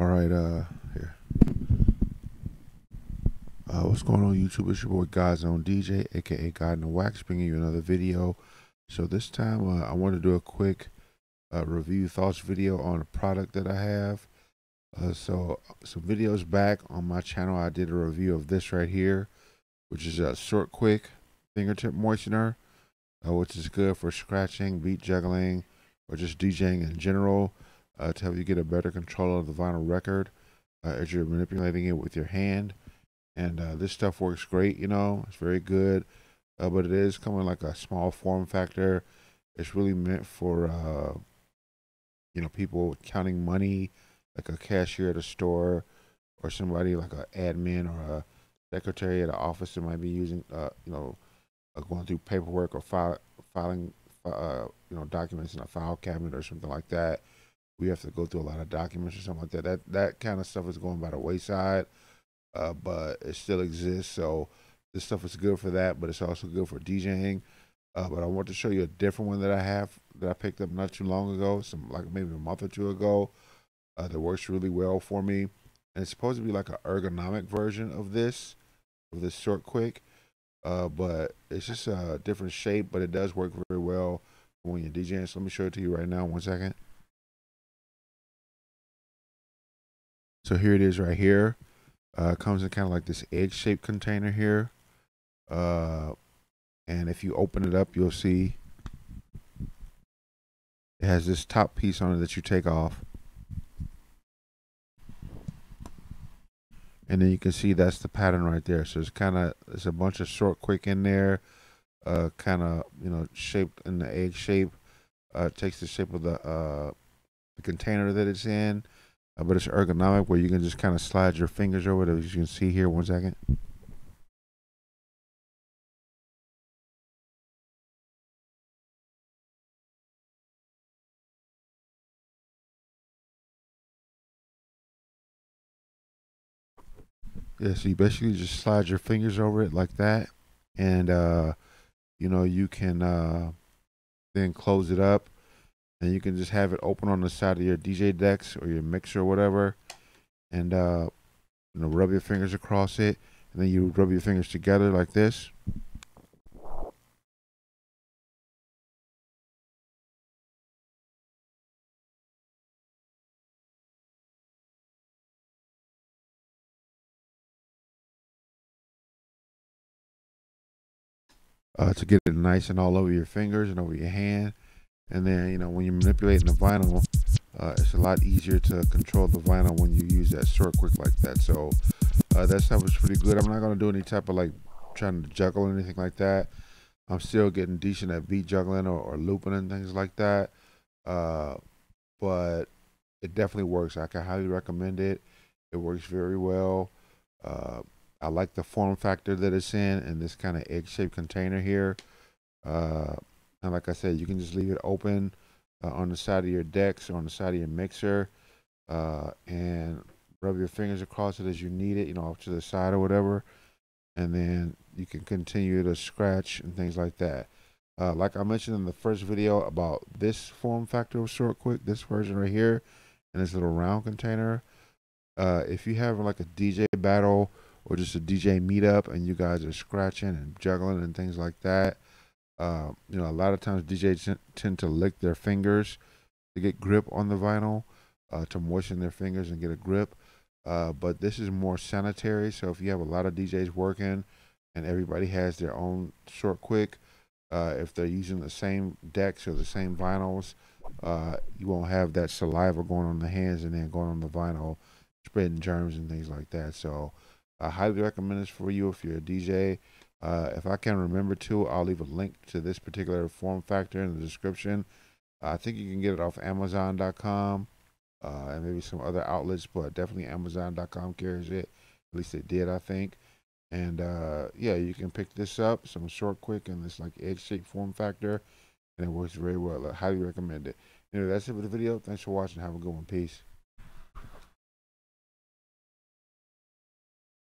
All right, here. What's going on, YouTube? It's your boy Godzone DJ, aka God in the Wax, bringing you another video. So this time, I want to do a quick review thoughts video on a product that I have. So some videos back on my channel, I did a review of this right here, which is a SortKwik fingertip moistener, which is good for scratching, beat juggling, or just DJing in general. To help you get a better control of the vinyl record as you're manipulating it with your hand. And this stuff works great, you know, it's very good, but it is coming like a small form factor. It's really meant for, you know, people counting money, like a cashier at a store, or somebody like an admin or a secretary at an office that might be using, you know, going through paperwork or filing, you know, documents in a file cabinet or something like that. We have to go through a lot of documents or something like that. That kind of stuff is going by the wayside, but it still exists. So this stuff is good for that, but it's also good for DJing. But I want to show you a different one that I have, that I picked up not too long ago, like maybe a month or two ago, that works really well for me. And it's supposed to be like an ergonomic version of this, SortKwik, but it's just a different shape, but it does work very well when you're DJing. So let me show it to you right now, one second. So here it is right here. It comes in kind of like this egg-shaped container here. And if you open it up, you'll see it has this top piece on it that you take off. And then you can see that's the pattern right there. So it's kind of, it's a bunch of SortKwik in there, kind of, you know, shaped in the egg shape. It takes the shape of the container that it's in. But it's ergonomic where you can just kind of slide your fingers over it, as you can see here, one second. Yeah, so you basically just slide your fingers over it like that. And, you know, you can then close it up. And you can just have it open on the side of your DJ decks or your mixer or whatever, and you know, rub your fingers across it, and then you rub your fingers together like this. To get it nice and all over your fingers and over your hand. And then, you know, when you're manipulating the vinyl, it's a lot easier to control the vinyl when you use that SortKwik like that. So that stuff is pretty good. I'm not going to do any type of like trying to juggle or anything like that. I'm still getting decent at beat juggling or looping and things like that. But it definitely works. I can highly recommend it. It works very well. I like the form factor that it's in this kind of egg-shaped container here. And like I said, you can just leave it open on the side of your decks or on the side of your mixer, and rub your fingers across it as you need it, you know, off to the side or whatever. And then you can continue to scratch and things like that. Like I mentioned in the first video about this form factor of SortKwik, this version right here, and this little round container. If you have like a DJ battle or just a DJ meetup and you guys are scratching and juggling and things like that, you know, a lot of times DJs tend to lick their fingers to get grip on the vinyl, to moisten their fingers and get a grip. But this is more sanitary. So if you have a lot of DJs working and everybody has their own SortKwik, if they're using the same decks or the same vinyls, you won't have that saliva going on the hands and then going on the vinyl, spreading germs and things like that. So I highly recommend this for you if you're a DJ. If I can remember to, I'll leave a link to this particular form factor in the description. I think you can get it off Amazon.com and maybe some other outlets, but definitely Amazon.com carries it. At least it did, I think. And yeah, you can pick this up, some SortKwik and this like egg-shaped form factor, and it works very well. I highly recommend it. Anyway, that's it for the video. Thanks for watching. Have a good one. Peace.